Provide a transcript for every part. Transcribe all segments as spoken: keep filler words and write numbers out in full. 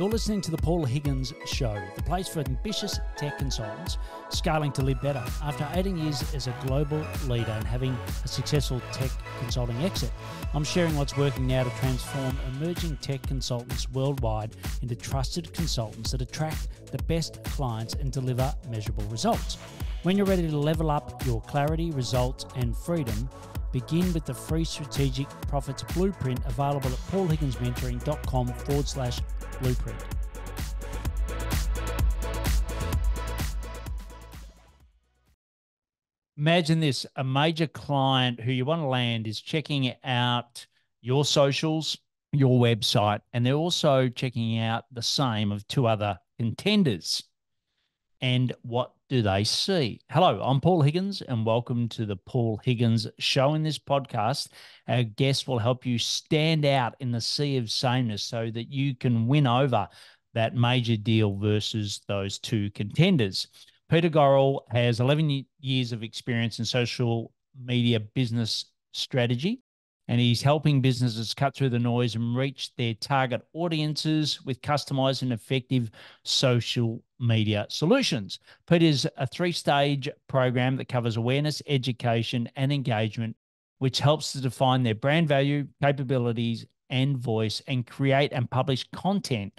You're listening to The Paul Higgins Show, the place for ambitious tech consultants scaling to live better. After eighteen years as a global leader and having a successful tech consulting exit, I'm sharing what's working now to transform emerging tech consultants worldwide into trusted consultants that attract the best clients and deliver measurable results. When you're ready to level up your clarity, results, and freedom, begin with the free strategic profits blueprint available at paul higgins mentoring dot com forward slash blueprint. Imagine this, a major client who you want to land is checking out your socials, your website, and they're also checking out the same of two other contenders. And what do they see? Hello, I'm Paul Higgins, and welcome to the Paul Higgins Show. In this podcast, our guest will help you stand out in the sea of sameness so that you can win over that major deal versus those two contenders. Peter Goral has eleven years of experience in social media business strategy, and he's helping businesses cut through the noise and reach their target audiences with customized and effective social media solutions. P I T is a three-stage program that covers awareness, education, and engagement, which helps to define their brand value, capabilities, and voice, and create and publish content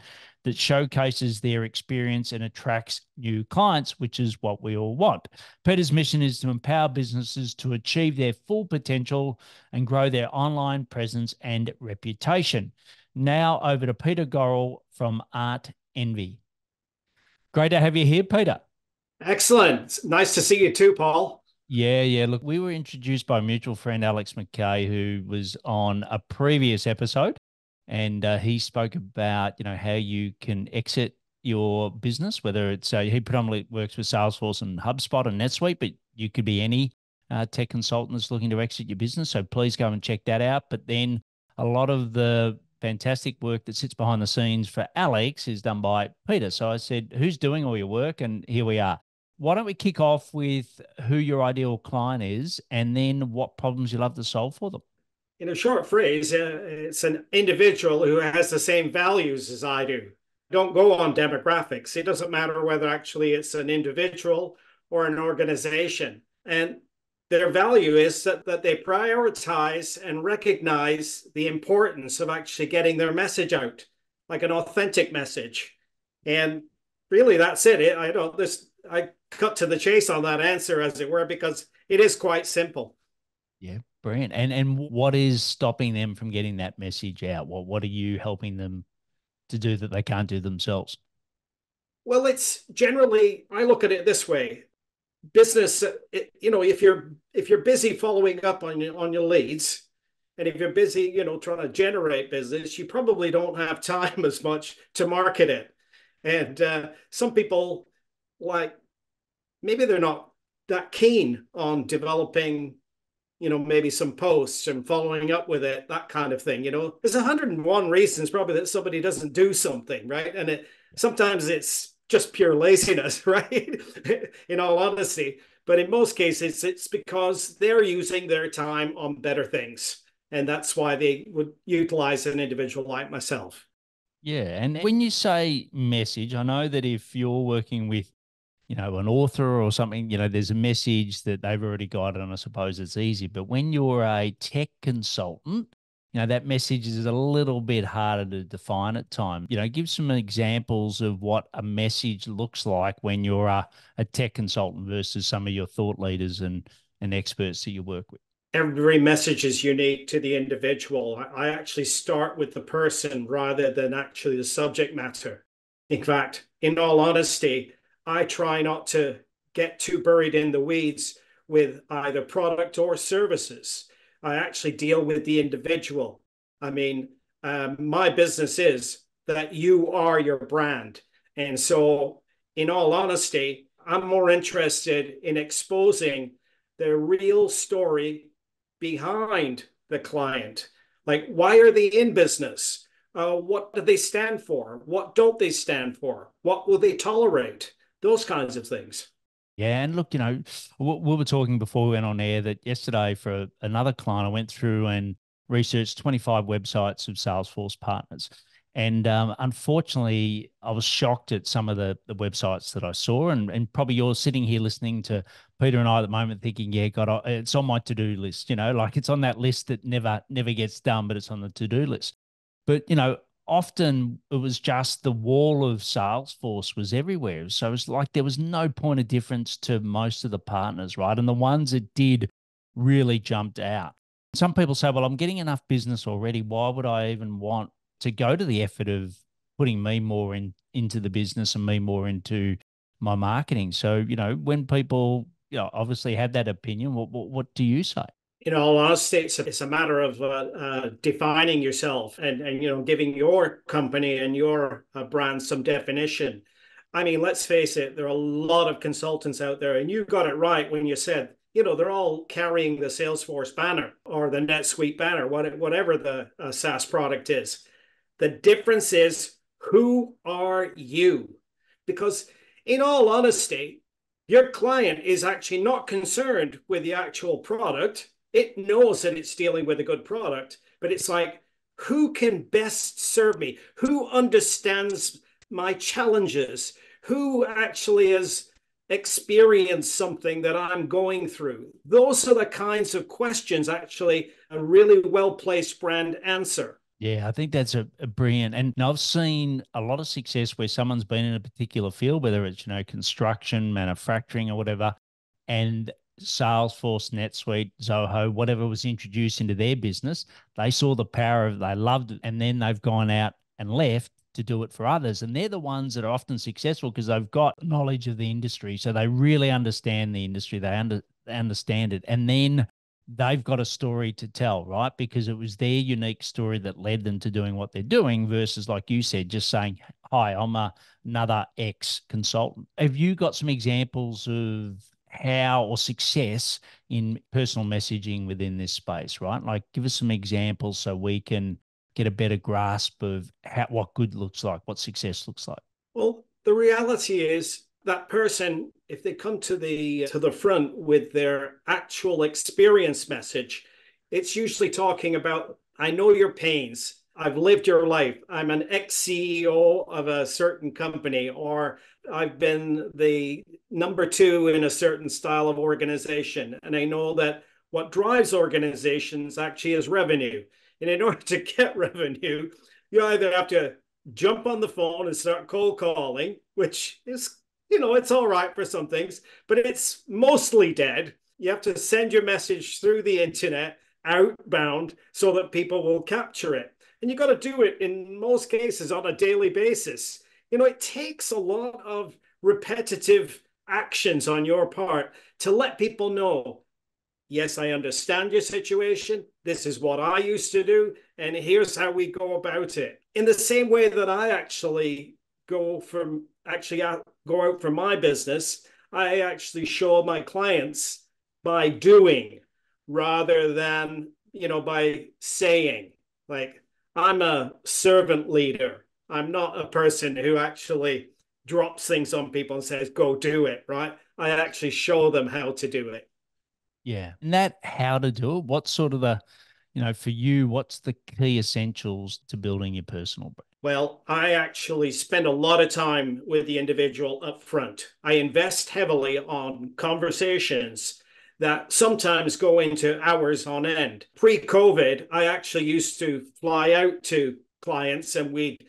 that showcases their experience and attracts new clients, which is what we all want. Peter's mission is to empower businesses to achieve their full potential and grow their online presence and reputation. Now over to Peter Goral from Art Envy. Great to have you here, Peter. Excellent. It's nice to see you too, Paul. Yeah, yeah. Look, we were introduced by a mutual friend, Alex McKay, who was on a previous episode, and uh, he spoke about, you know, how you can exit your business, whether it's, uh, he predominantly works with Salesforce and HubSpot and NetSuite, but you could be any uh, tech consultant that's looking to exit your business. So please go and check that out. But then a lot of the fantastic work that sits behind the scenes for Alex is done by Peter. So I said, who's doing all your work? And here we are. Why don't we kick off with who your ideal client is and then what problems you love to solve for them? In a short phrase, uh, it's an individual who has the same values as I do. Don't go on demographics. It doesn't matter whether actually it's an individual or an organization. And their value is that, that they prioritize and recognize the importance of actually getting their message out, like an authentic message. And really, that's it. I don't, this, I cut to the chase on that answer, as it were, because it is quite simple. Yeah, brilliant. And and what is stopping them from getting that message out? What, what are you helping them to do that they can't do themselves? Well, it's generally, I look at it this way. Business, you know, if you're if you're busy following up on your on your leads, and if you're busy, you know, trying to generate business, you probably don't have time as much to market it. And uh, some people, like, maybe they're not that keen on developing, you know, maybe some posts and following up with it, that kind of thing. You know, there's one hundred and one reasons probably that somebody doesn't do something, right? And it sometimes it's just pure laziness, right? In all honesty. But in most cases, it's because they're using their time on better things. And that's why they would utilize an individual like myself. Yeah. And when you say message, I know that if you're working with, you know, an author or something, you know, there's a message that they've already got, and I suppose it's easy. But when you're a tech consultant, you know, that message is a little bit harder to define at times. You know, give some examples of what a message looks like when you're a, a tech consultant versus some of your thought leaders and, and experts that you work with. Every message is unique to the individual. I actually start with the person rather than actually the subject matter. In fact, in all honesty, I try not to get too buried in the weeds with either product or services. I actually deal with the individual. I mean, um, my business is that you are your brand. And so, in all honesty, I'm more interested in exposing the real story behind the client. Like, why are they in business? Uh, what do they stand for? What don't they stand for? What will they tolerate? Those kinds of things. Yeah. And look, you know, we were talking before we went on air that yesterday for another client, I went through and researched twenty-five websites of Salesforce partners. And um, unfortunately, I was shocked at some of the, the websites that I saw, and, and probably you're sitting here listening to Peter and I at the moment thinking, yeah, God, it's on my to-do list, you know, like it's on that list that never, never gets done, but it's on the to-do list. But, you know, often it was just the wall of Salesforce was everywhere. So it was like there was no point of difference to most of the partners, right? And the ones that did really jumped out. Some people say, well, I'm getting enough business already. Why would I even want to go to the effort of putting me more in, into the business and me more into my marketing? So, you know, when people, you know, obviously have that opinion, what, what, what do you say? In all honesty, it's a, it's a matter of uh, uh, defining yourself and, and, you know, giving your company and your uh, brand some definition. I mean, let's face it, there are a lot of consultants out there, and you got it right when you said, you know, they're all carrying the Salesforce banner or the NetSuite banner, whatever the uh, SaaS product is. The difference is, who are you? Because in all honesty, your client is actually not concerned with the actual product. It knows that it's dealing with a good product, but it's like, who can best serve me? Who understands my challenges? Who actually has experienced something that I'm going through? Those are the kinds of questions actually a really well-placed brand answer. Yeah, I think that's a, a brilliant. And I've seen a lot of success where someone's been in a particular field, whether it's, you know, construction, manufacturing or whatever, and Salesforce, NetSuite, Zoho, whatever was introduced into their business, they saw the power of it, they loved it, and then they've gone out and left to do it for others. And they're the ones that are often successful because they've got knowledge of the industry. So they really understand the industry, they, under, they understand it. And then they've got a story to tell, right? Because it was their unique story that led them to doing what they're doing versus, like you said, just saying, hi, I'm a, another ex-consultant. Have you got some examples of how or success in personal messaging within this space, right? Like give us some examples so we can get a better grasp of how, what good looks like, what success looks like. Well, the reality is that person, if they come to the to the front with their actual experience message, it's usually talking about, I know your pains. I've lived your life. I'm an ex-C E O of a certain company, or I've been the number two in a certain style of organization. And I know that what drives organizations actually is revenue. And in order to get revenue, you either have to jump on the phone and start cold calling, which is, you know, it's all right for some things, but it's mostly dead. You have to send your message through the internet outbound so that people will capture it. And you've got to do it in most cases on a daily basis. You know, it takes a lot of repetitive actions on your part to let people know, yes, I understand your situation. This is what I used to do. And here's how we go about it. In the same way that I actually go from actually out, go out for my business, I actually show my clients by doing rather than, you know, by saying. Like, I'm a servant leader. I'm not a person who actually drops things on people and says, go do it, right? I actually show them how to do it. Yeah. And that how to do it, what's sort of the, you know, for you, what's the key essentials to building your personal brand? Well, I actually spend a lot of time with the individual up front. I invest heavily on conversations that sometimes go into hours on end. Pre-COVID, I actually used to fly out to clients and we'd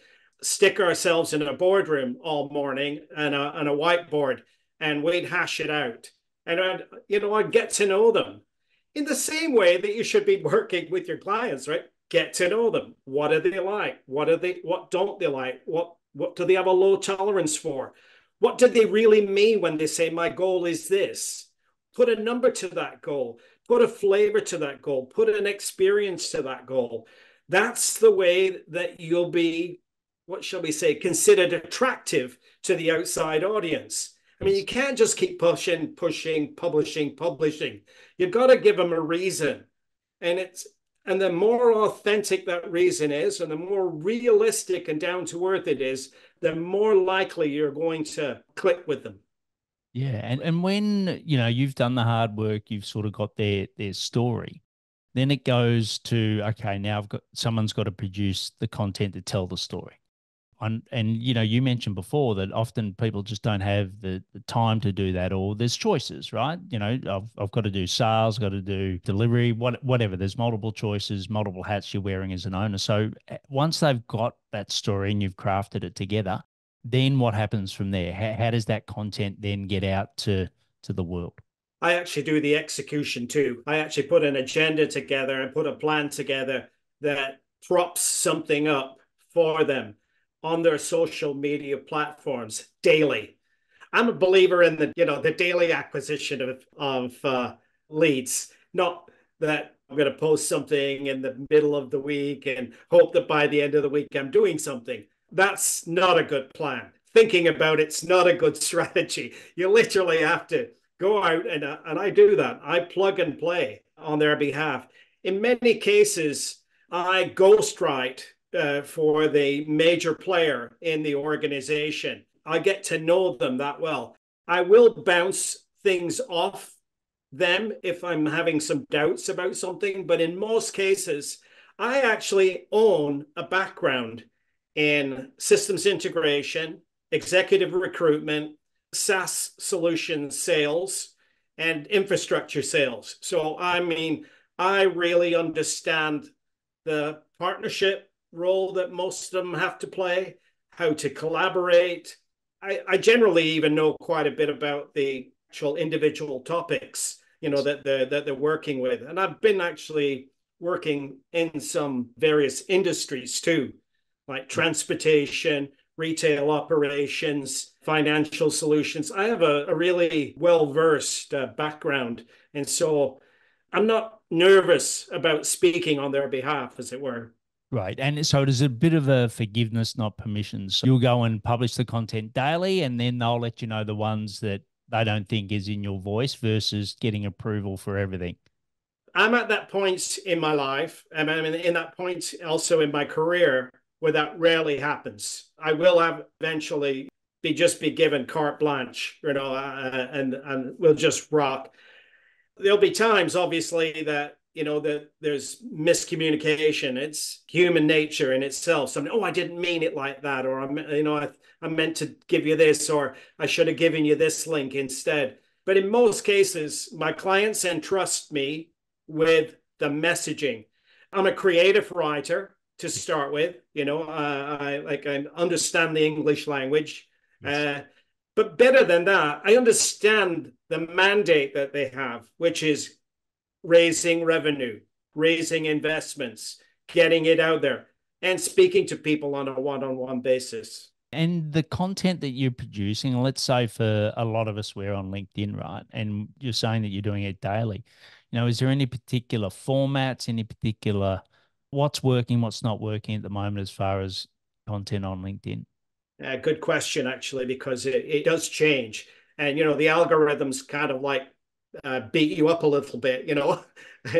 stick ourselves in a boardroom all morning and a, and a whiteboard, and we'd hash it out. And, I'd, you know, I'd get to know them in the same way that you should be working with your clients, right? Get to know them. What are they like? What are they, what don't they like? What, what do they have a low tolerance for? What do they really mean when they say, my goal is this? Put a number to that goal, put a flavor to that goal, put an experience to that goal. That's the way that you'll be, what shall we say, considered attractive to the outside audience. I mean, you can't just keep pushing, pushing, publishing, publishing. You've got to give them a reason. And it's, and the more authentic that reason is, and the more realistic and down to earth it is, the more likely you're going to click with them. Yeah. And, and when, you know, you've done the hard work, you've sort of got their, their story. Then it goes to, okay, now I've got, someone's got to produce the content to tell the story. And, and you know, you mentioned before that often people just don't have the, the time to do that, or there's choices, right? You know, I've, I've got to do sales, got to do delivery, what, whatever. There's multiple choices, multiple hats you're wearing as an owner. So once they've got that story and you've crafted it together, then what happens from there? How, how does that content then get out to, to the world? I actually do the execution too. I actually put an agenda together and put a plan together that props something up for them on their social media platforms daily. I'm a believer in the, you know, the daily acquisition of, of uh, leads, not that I'm going to post something in the middle of the week and hope that by the end of the week I'm doing something. That's not a good plan. Thinking about it's not a good strategy. You literally have to go out, and, uh, and I do that. I plug and play on their behalf. In many cases, I ghostwrite uh, for the major player in the organization. I get to know them that well. I will bounce things off them if I'm having some doubts about something, but in most cases, I actually own a background in systems integration, executive recruitment, SaaS solution sales, and infrastructure sales. So, I mean, I really understand the partnership role that most of them have to play, how to collaborate. I, I generally even know quite a bit about the actual individual topics, you know, that they're, that they're working with. And I've been actually working in some various industries too, like transportation, retail operations, financial solutions. I have a, a really well-versed uh, background. And so I'm not nervous about speaking on their behalf, as it were. Right. And so there's a bit of a forgiveness, not permission. So you'll go and publish the content daily, and then they'll let you know the ones that they don't think is in your voice versus getting approval for everything. I'm at that point in my life, and I'm in, in that point also in my career where that rarely happens. I will have eventually be just be given carte blanche, you know, uh, and, and we'll just rock. There'll be times, obviously, that, you know, that there's miscommunication. It's human nature in itself. So, oh, I didn't mean it like that, or, I'm, you know, I, I meant to give you this, or I should have given you this link instead. But in most cases, my clients entrust me with the messaging. I'm a creative writer to start with, you know, uh, I like I understand the English language, yes. uh, but better than that, I understand the mandate that they have, which is raising revenue, raising investments, getting it out there, and speaking to people on a one-on-one basis. And the content that you're producing, let's say for a lot of us, we're on LinkedIn, right? And you're saying that you're doing it daily. You know, is there any particular formats, any particular what's working, what's not working at the moment as far as content on LinkedIn? Uh, good question, actually, because it, it does change. And, you know, the algorithms kind of like uh, beat you up a little bit, you know,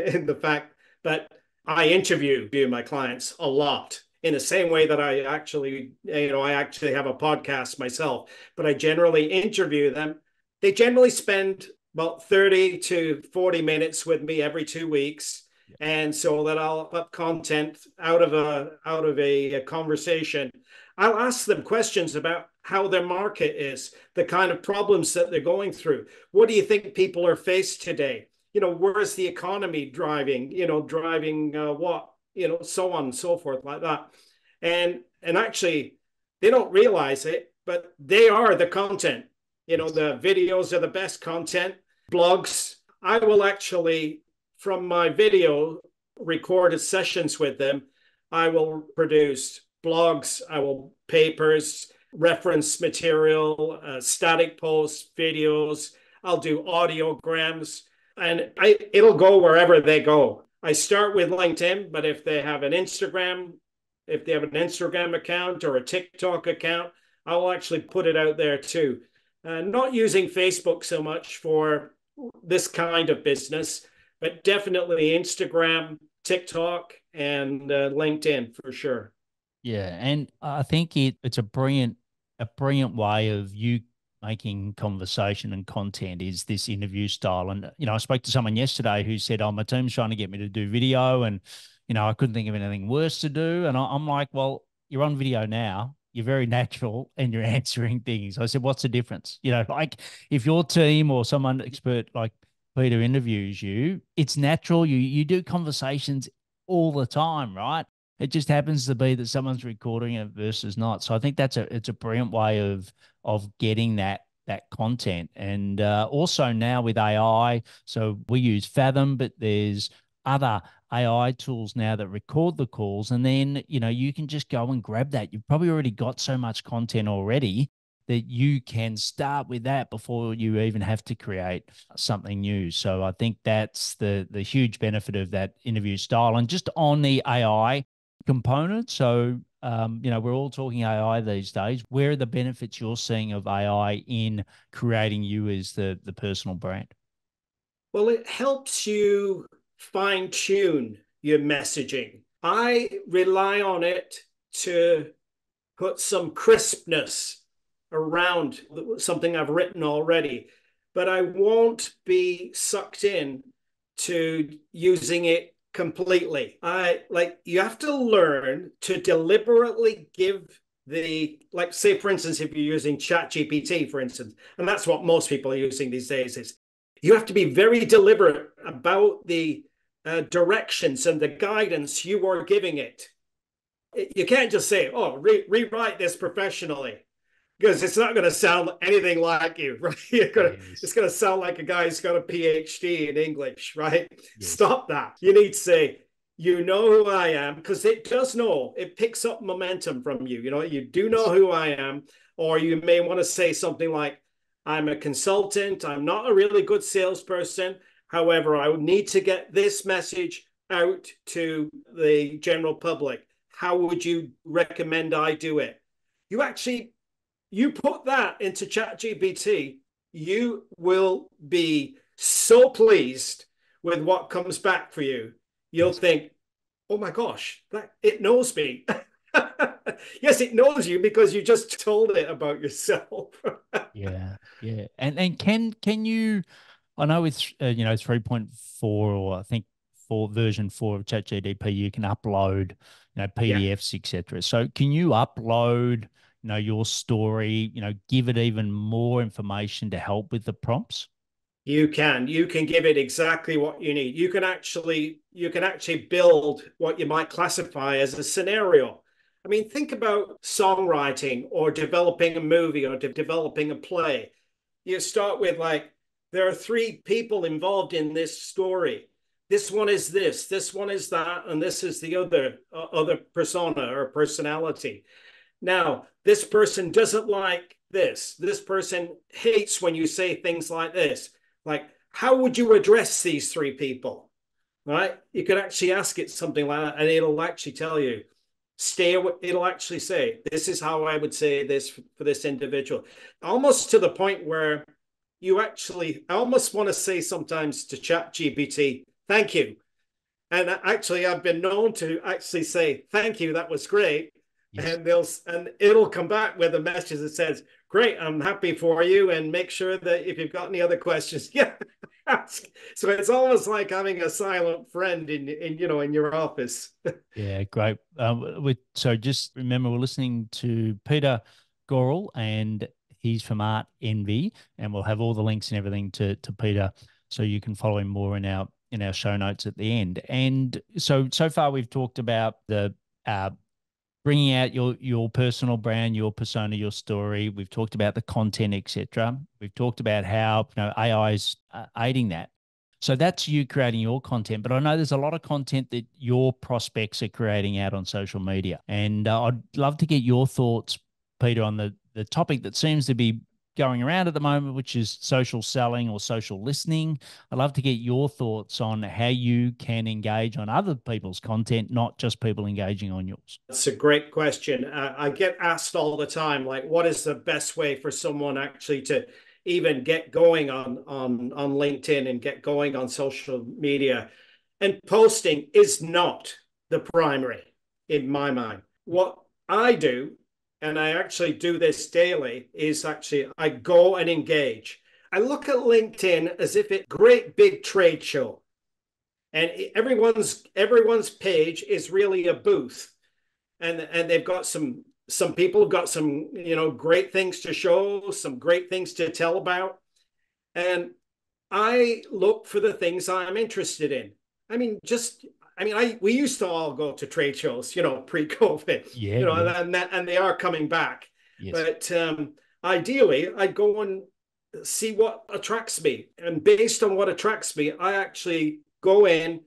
in the fact that I interview my clients a lot in the same way that I actually, you know, I actually have a podcast myself, but I generally interview them. They generally spend about thirty to forty minutes with me every two weeks. And so that I'll put content out of a out of a, a conversation. I'll ask them questions about how their market is, the kind of problems that they're going through. What do you think people are faced today? You know, where is the economy driving? You know, driving uh, what? You know, so on and so forth like that. And and actually, they don't realize it, but they are the content. You know, the videos are the best content. Blogs. I will actually, from my video recorded sessions with them, I will produce blogs, I will papers, reference material, uh, static posts, videos. I'll do audiograms, and I, it'll go wherever they go. I start with LinkedIn, but if they have an Instagram, if they have an Instagram account or a TikTok account, I'll actually put it out there too. Uh, not using Facebook so much for this kind of business, but definitely Instagram, TikTok, and uh, LinkedIn for sure. Yeah, and I think it, it's a brilliant, a brilliant way of you making conversation and content is this interview style. And, you know, I spoke to someone yesterday who said, oh, my team's trying to get me to do video and, you know, I couldn't think of anything worse to do. And I, I'm like, well, you're on video now. You're very natural and you're answering things. I said, what's the difference? You know, like if your team or someone expert like Peter interviews you, it's natural. You, you do conversations all the time, right? It just happens to be that someone's recording it versus not. So I think that's a, it's a brilliant way of, of getting that, that content. And uh, also now with A I, so we use Fathom, but there's other A I tools now that record the calls. And then, you know, you can just go and grab that. You've probably already got so much content already that you can start with that before you even have to create something new. So I think that's the, the huge benefit of that interview style. And just on the A I component. So, um, you know, we're all talking A I these days. Where are the benefits you're seeing of A I in creating you as the, the personal brand? Well, it helps you fine tune your messaging. I rely on it to put some crispness around something I've written already, but I won't be sucked in to using it completely. I like, you have to learn to deliberately give the, like, say, for instance, if you're using ChatGPT, for instance, and that's what most people are using these days, is you have to be very deliberate about the Uh, directions and the guidance you are giving it. You can't just say, oh, re rewrite this professionally, because it's not going to sound anything like you, right? You're gonna, yes. It's going to sound like a guy who's got a P H D in English, right? Yes. Stop that. You need to say, you know who I am, because it does know, it picks up momentum from you. You know, you do know who I am, or you may want to say something like, I'm a consultant, I'm not a really good salesperson. However, I would need to get this message out to the general public. How would you recommend I do it? You actually, you put that into ChatGPT, you will be so pleased with what comes back for you. You'll think, oh my gosh, that, it knows me. Yes, it knows you because you just told it about yourself. Yeah, yeah. And, and can, can you... I know with, uh, you know, three point four or I think for version four of ChatGPT, you can upload, you know, P D Fs, yeah. et cetera. So can you upload, you know, your story, you know, give it even more information to help with the prompts? You can, you can give it exactly what you need. You can actually, you can actually build what you might classify as a scenario. I mean, think about songwriting or developing a movie or de- developing a play. You start with like, there are three people involved in this story. This one is this, this one is that, and this is the other, uh, other persona or personality. Now, this person doesn't like this. This person hates when you say things like this. Like, how would you address these three people, right? You could actually ask it something like that, and it'll actually tell you. Stay away, it'll actually say, this is how I would say this for this individual. Almost to the point where you actually, I almost want to say sometimes to ChatGPT, thank you. And actually, I've been known to actually say, thank you, that was great. Yes. And they'll, and it'll come back with a message that says, great, I'm happy for you. And make sure that if you've got any other questions, yeah, ask. So it's almost like having a silent friend in, in you know, in your office. Yeah, great. Um, we, so just remember, we're listening to Peter Goral, and he's from Art Envy, and we'll have all the links and everything to, to Peter, so you can follow him more in our in our show notes at the end. And so so far we've talked about the uh, bringing out your your personal brand, your persona, your story. We've talked about the content, et cetera. We've talked about how you know A I is uh, aiding that. So that's you creating your content, but I know there's a lot of content that your prospects are creating out on social media, and uh, I'd love to get your thoughts, Peter, on the the topic that seems to be going around at the moment, which is social selling or social listening. I'd love to get your thoughts on how you can engage on other people's content, not just people engaging on yours. That's a great question. Uh, I get asked all the time, like, what is the best way for someone actually to even get going on, on, on LinkedIn and get going on social media? And posting is not the primary in my mind. What I do and I actually do this daily, is actually I go and engage. I look at LinkedIn as if it's a great big trade show. And everyone's everyone's page is really a booth. And, and they've got some, some people got some, you know, great things to show, some great things to tell about. And I look for the things I'm interested in. I mean, just, I mean, I we used to all go to trade shows, you know, pre-COVID, yeah, you know, yeah. and, that, and they are coming back. Yes. But um, ideally, I'd go and see what attracts me. And based on what attracts me, I actually go in,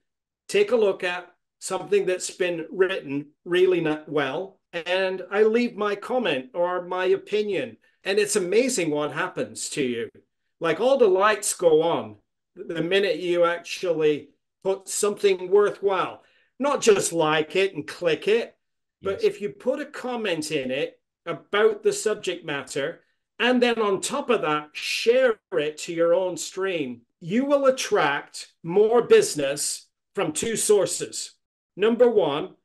take a look at something that's been written really not well, and I leave my comment or my opinion. And it's amazing what happens to you. Like all the lights go on the minute you actually put something worthwhile, not just like it and click it, but yes. if you put a comment in it about the subject matter, and then on top of that, share it to your own stream, you will attract more business from two sources. Number one,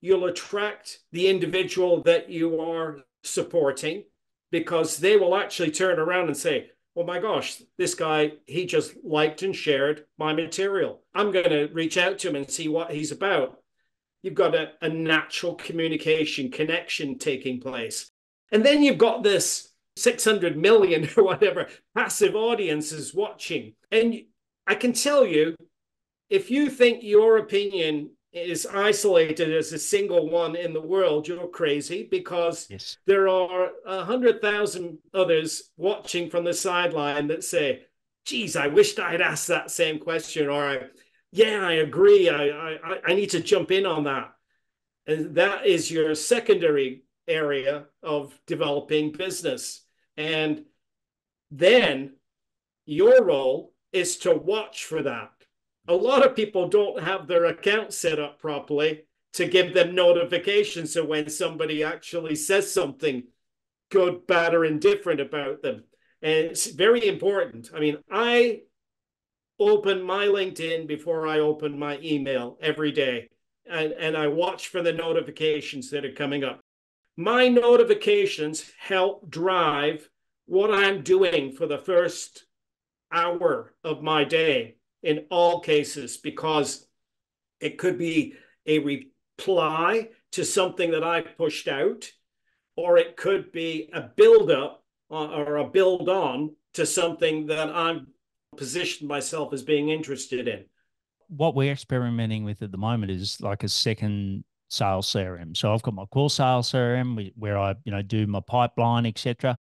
you'll attract the individual that you are supporting, because they will actually turn around and say, oh my gosh, this guy, he just liked and shared my material. I'm going to reach out to him and see what he's about. You've got a, a natural communication connection taking place. And then you've got this six hundred million or whatever passive audience is watching. And I can tell you, if you think your opinion is isolated as a single one in the world, you're crazy, because yes. there are one hundred thousand others watching from the sideline that say, geez, I wished I had asked that same question, or I, yeah, I agree, I, I, I need to jump in on that. And that is your secondary area of developing business. And then your role is to watch for that. A lot of people don't have their account set up properly to give them notifications of when somebody actually says something good, bad, or indifferent about them. And it's very important. I mean, I open my LinkedIn before I open my email every day, and, and I watch for the notifications that are coming up. My notifications help drive what I'm doing for the first hour of my day. In all cases, because it could be a reply to something that I pushed out, or it could be a build-up or a build-on to something that I've positioned myself as being interested in. What we're experimenting with at the moment is like a second sales C R M. So I've got my core sales C R M where I, you know, do my pipeline, et cetera.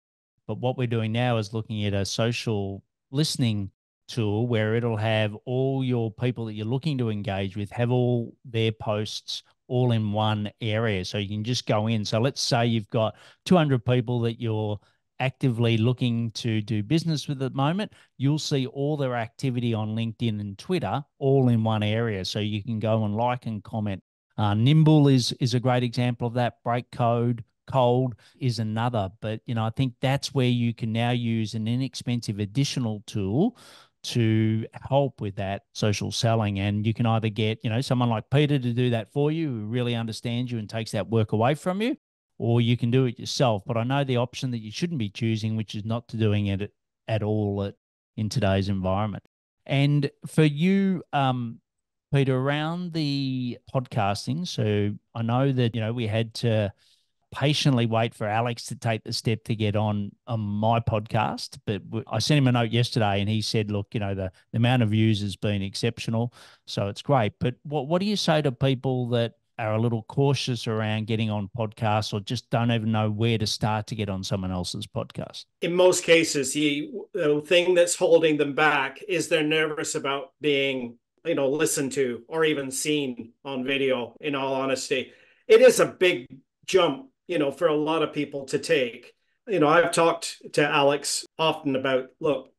But what we're doing now is looking at a social listening tool where it'll have all your people that you're looking to engage with, have all their posts all in one area. So you can just go in. So let's say you've got two hundred people that you're actively looking to do business with at the moment. You'll see all their activity on LinkedIn and Twitter all in one area. So you can go and like and comment. Uh, Nimble is, is a great example of that. Breakcode Cold is another. But, you know, I think that's where you can now use an inexpensive additional tool to help with that social selling. And you can either get, you know, someone like Peter to do that for you, who really understands you and takes that work away from you, or you can do it yourself. But I know the option that you shouldn't be choosing, which is not doing it at all at, in today's environment. And for you, um, Peter, around the podcasting, so I know that, you know, we had to patiently wait for Alex to take the step to get on, on my podcast. But I sent him a note yesterday and he said, look, you know, the, the amount of views has been exceptional. So it's great. But what, what do you say to people that are a little cautious around getting on podcasts, or just don't even know where to start to get on someone else's podcast? In most cases, the, the thing that's holding them back is they're nervous about being, you know, listened to or even seen on video, in all honesty. It is a big jump, you know, for a lot of people to take. You know, I've talked to Alex often about, look,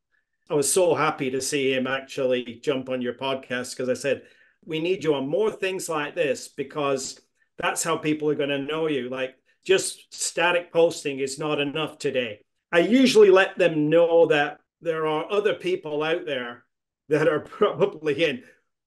I was so happy to see him actually jump on your podcast, because I said, we need you on more things like this, because that's how people are going to know you. Like, just static posting is not enough today. I usually let them know that there are other people out there that are probably in,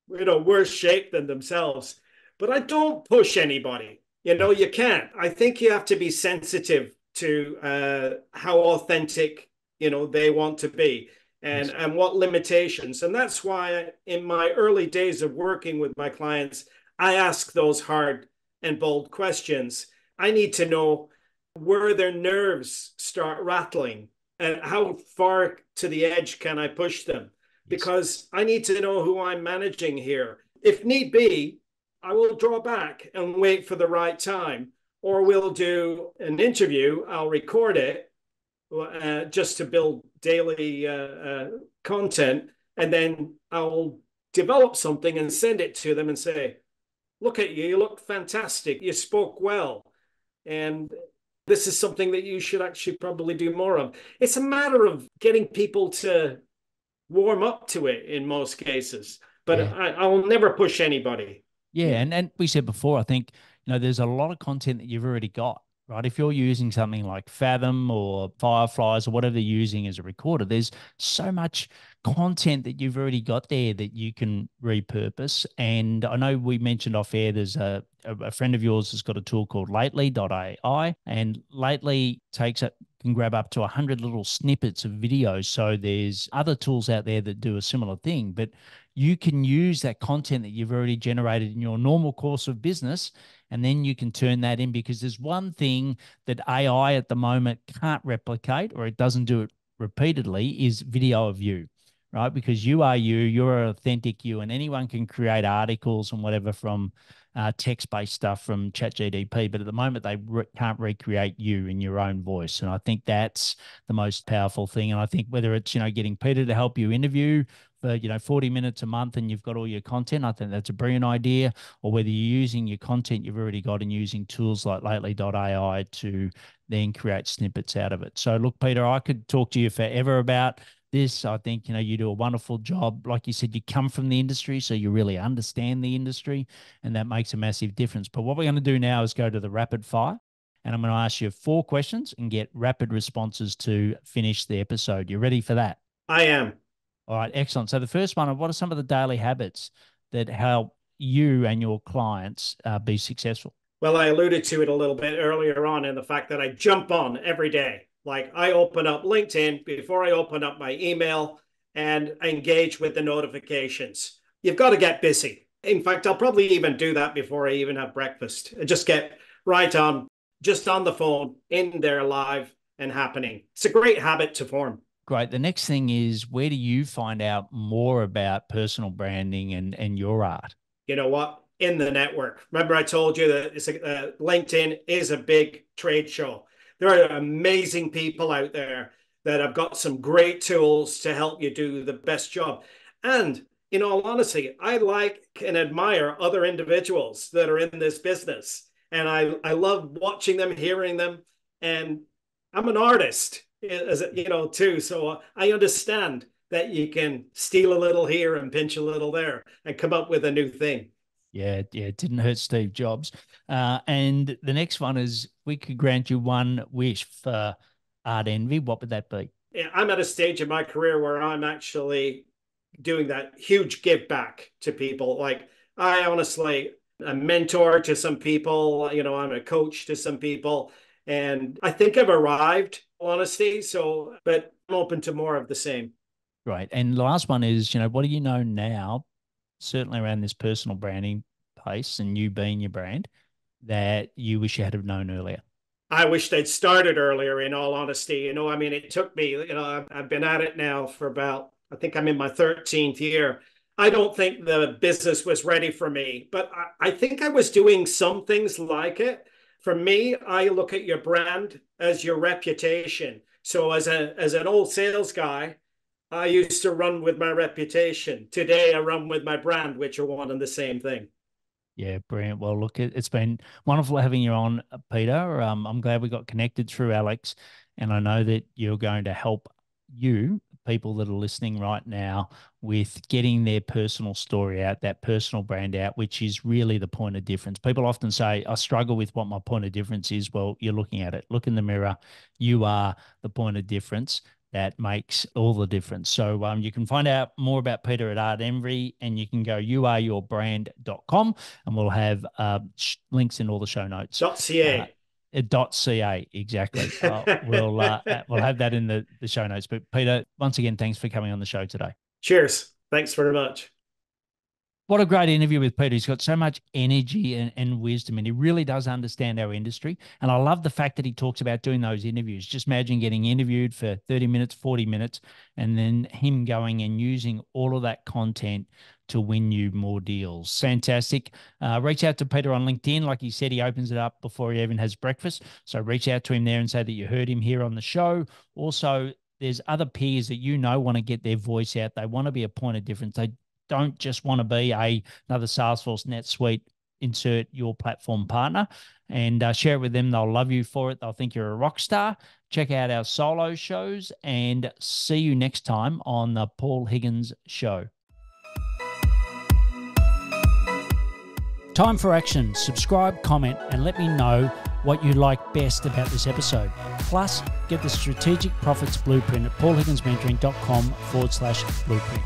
you know, worse shape than themselves, but I don't push anybody. You know, you can't. I think you have to be sensitive to uh, how authentic, you know, they want to be and, yes. and what limitations. And that's why in my early days of working with my clients, I ask those hard and bold questions. I need to know where their nerves start rattling and how far to the edge can I push them? Because I need to know who I'm managing here. If need be, I will draw back and wait for the right time, or we'll do an interview. I'll record it uh, just to build daily uh, uh, content, and then I'll develop something and send it to them and say, look at you, you look fantastic, you spoke well, and this is something that you should actually probably do more of. It's a matter of getting people to warm up to it in most cases, but yeah. I, I will never push anybody. Yeah. And, and we said before, I think, you know, there's a lot of content that you've already got, right? If you're using something like Fathom or Fireflies or whatever they're using as a recorder, there's so much content that you've already got there that you can repurpose. And I know we mentioned off air, there's a, a friend of yours has got a tool called lately dot A I, and Lately takes it, can grab up to one hundred little snippets of videos. So there's other tools out there that do a similar thing, but you can use that content that you've already generated in your normal course of business, and then you can turn that in, because there's one thing that A I at the moment can't replicate, or it doesn't do it repeatedly, is video of you, right? Because you are you, you're an authentic you, and anyone can create articles and whatever from uh, text-based stuff from ChatGPT, but at the moment they re can't recreate you in your own voice. And I think that's the most powerful thing. And I think whether it's, you know, getting Peter to help you interview for, you know, forty minutes a month and you've got all your content, I think that's a brilliant idea, or whether you're using your content you've already got and using tools like lately dot A I to then create snippets out of it. So look, Peter, I could talk to you forever about this. I think, you know, you do a wonderful job. Like you said, you come from the industry, so you really understand the industry, and that makes a massive difference. But what we're going to do now is go to the rapid fire, and I'm going to ask you four questions and get rapid responses to finish the episode. You ready for that? I am. All right, excellent. So the first one, what are some of the daily habits that help you and your clients uh, be successful? Well, I alluded to it a little bit earlier on in the fact that I jump on every day. Like I open up LinkedIn before I open up my email and engage with the notifications. You've got to get busy. In fact, I'll probably even do that before I even have breakfast. Just get right on, just on the phone, in there live and happening. It's a great habit to form. Great. The next thing is, where do you find out more about personal branding and, and your art? You know what? In the network. Remember I told you that it's a, uh, LinkedIn is a big trade show. There are amazing people out there that have got some great tools to help you do the best job. And in all honesty, I like and admire other individuals that are in this business. And I, I love watching them, hearing them. And I'm an artist, as you know, too. So I understand that you can steal a little here and pinch a little there and come up with a new thing. Yeah, yeah, it didn't hurt Steve Jobs. Uh, and the next one is, we could grant you one wish for Art Envy. What would that be? Yeah, I'm at a stage in my career where I'm actually doing that huge give back to people. Like I honestly, a mentor to some people, you know, I'm a coach to some people, and I think I've arrived, honestly. So, but I'm open to more of the same. Right. And the last one is, you know, what do you know now, certainly around this personal branding pace and you being your brand, that you wish you had have known earlier? I wish they'd started earlier, in all honesty. You know, I mean, it took me, you know, I've, I've been at it now for about, I think I'm in my thirteenth year. I don't think the business was ready for me, but I, I think I was doing some things like it. For me, I look at your brand as your reputation. So as a as an old sales guy, I used to run with my reputation. Today, I run with my brand, which are one and the same thing. Yeah, brilliant. Well, look, it's been wonderful having you on, Peter. Um, I'm glad we got connected through Alex, and I know that you're going to help you, people that are listening right now, with getting their personal story out, that personal brand out, which is really the point of difference. People often say, I struggle with what my point of difference is. Well, you're looking at it. Look in the mirror. You are the point of difference. that makes all the difference. So um, you can find out more about Peter at Art Envy, and you can go you are your brand dot com, and we'll have uh, links in all the show notes. .ca. Uh, Dot .ca, exactly. uh, we'll uh, we'll have that in the, the show notes. But Peter, once again, thanks for coming on the show today. Cheers. Thanks very much. What a great interview with Peter. He's got so much energy and, and wisdom, and he really does understand our industry. And I love the fact that he talks about doing those interviews. Just imagine getting interviewed for thirty minutes, forty minutes, and then him going and using all of that content to win you more deals. Fantastic. Uh, reach out to Peter on LinkedIn. Like he said, he opens it up before he even has breakfast. So reach out to him there and say that you heard him here on the show. Also, there's other peers that you know want to get their voice out. They want to be a point of difference. They don't just want to be a, another Salesforce, NetSuite, insert your platform partner, and uh, share it with them. They'll love you for it. They'll think you're a rock star. Check out our solo shows, and see you next time on the Paul Higgins Show. Time for action. Subscribe, comment, and let me know what you like best about this episode. Plus, get the Strategic Profits Blueprint at paul higgins mentoring dot com forward slash blueprint.